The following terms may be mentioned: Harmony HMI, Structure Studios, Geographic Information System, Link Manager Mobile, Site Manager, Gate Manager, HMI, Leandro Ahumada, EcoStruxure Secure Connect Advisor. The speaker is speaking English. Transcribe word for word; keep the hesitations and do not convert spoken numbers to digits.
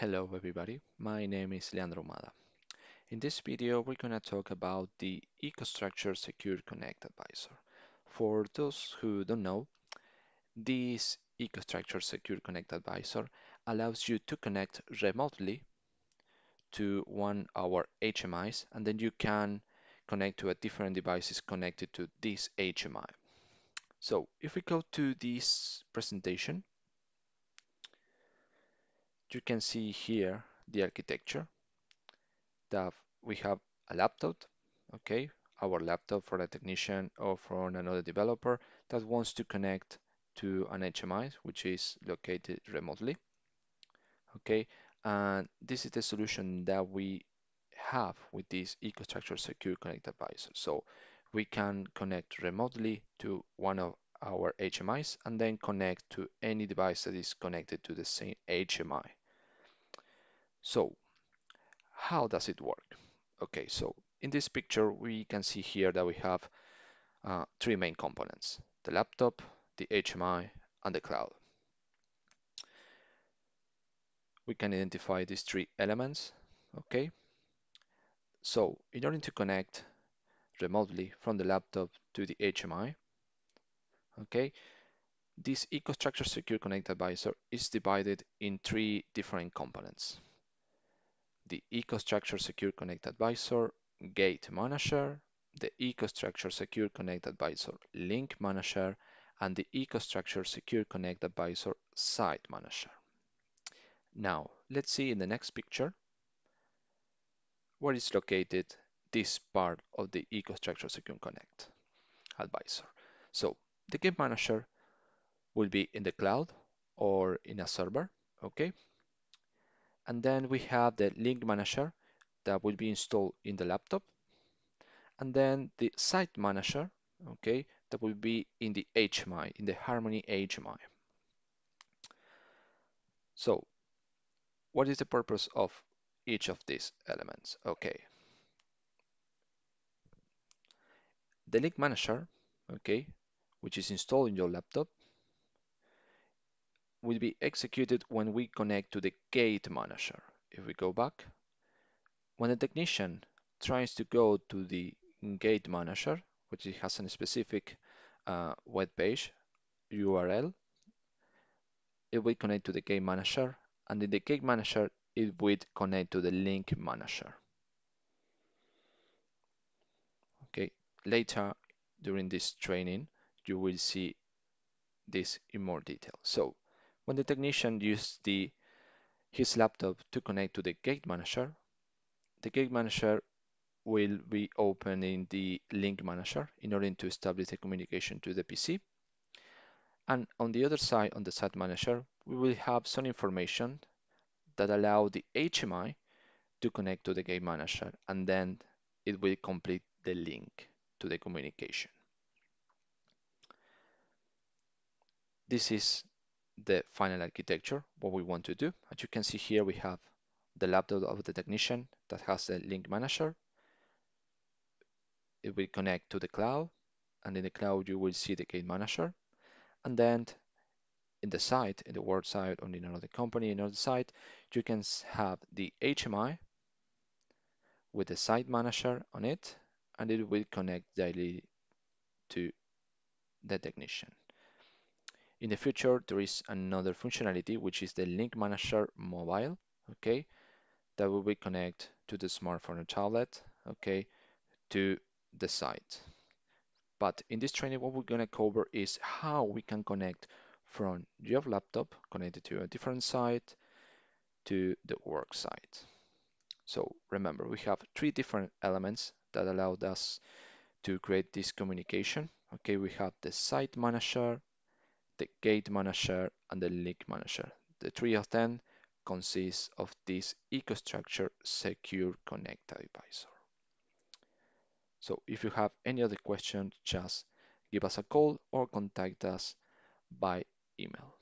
Hello everybody, my name is Leandro Ahumada. In this video we're going to talk about the EcoStruxure Secure Connect Advisor. For those who don't know, this EcoStruxure Secure Connect Advisor allows you to connect remotely to one of our H M Is, and then you can connect to a different devices connected to this H M I. So if we go to this presentation, you can see here the architecture that we have a laptop, okay, our laptop for a technician or for another developer that wants to connect to an H M I which is located remotely, okay, and this is the solution that we have with this EcoStruxure Secure Connect Advisor. So we can connect remotely to one of our H M Is and then connect to any device that is connected to the same H M I. So how does it work? Okay, so in this picture we can see here that we have uh, three main components: the laptop, the H M I, and the cloud. We can identify these three elements, okay? So in order to connect remotely from the laptop to the H M I, okay, this EcoStruxure Secure Connect Advisor is divided in three different components: the EcoStruxure Secure Connect Advisor Gate Manager, the EcoStruxure Secure Connect Advisor Link Manager, and the EcoStruxure Secure Connect Advisor Site Manager. Now, let's see in the next picture where is located this part of the EcoStruxure Secure Connect Advisor. So, the Gate Manager will be in the cloud or in a server, okay? And then we have the Link Manager that will be installed in the laptop, and then the Site Manager, okay, that will be in the H M I, in the Harmony H M I. So, what is the purpose of each of these elements? Okay. The Link Manager, okay, which is installed in your laptop, will be executed when we connect to the Gate Manager. If we go back, when the technician tries to go to the Gate Manager, which has a specific uh, web page U R L, it will connect to the Gate Manager, and in the Gate Manager it will connect to the Link Manager. Okay, later during this training you will see this in more detail. So when the technician uses the, his laptop to connect to the Gate Manager, the Gate Manager will be opening the Link Manager in order to establish the communication to the P C. And on the other side, on the Site Manager, we will have some information that allow the H M I to connect to the Gate Manager, and then it will complete the link to the communication. This is the final architecture, what we want to do. As you can see here, we have the laptop of the technician that has a Link Manager. It will connect to the cloud, and in the cloud you will see the Gate Manager. And then in the site, in the work site, or in another company, in another site, you can have the H M I with the Site Manager on it, and it will connect directly to the technician. In the future, there is another functionality, which is the Link Manager Mobile, okay, that will be connect to the smartphone or tablet, okay, to the site. But in this training, what we're going to cover is how we can connect from your laptop connected to a different site to the work site. So remember, we have three different elements that allowed us to create this communication. Okay, we have the Site Manager, the Gate Manager, and the Link Manager. The three of them consist of this EcoStruxure Secure Connect Advisor. So if you have any other questions, just give us a call or contact us by email.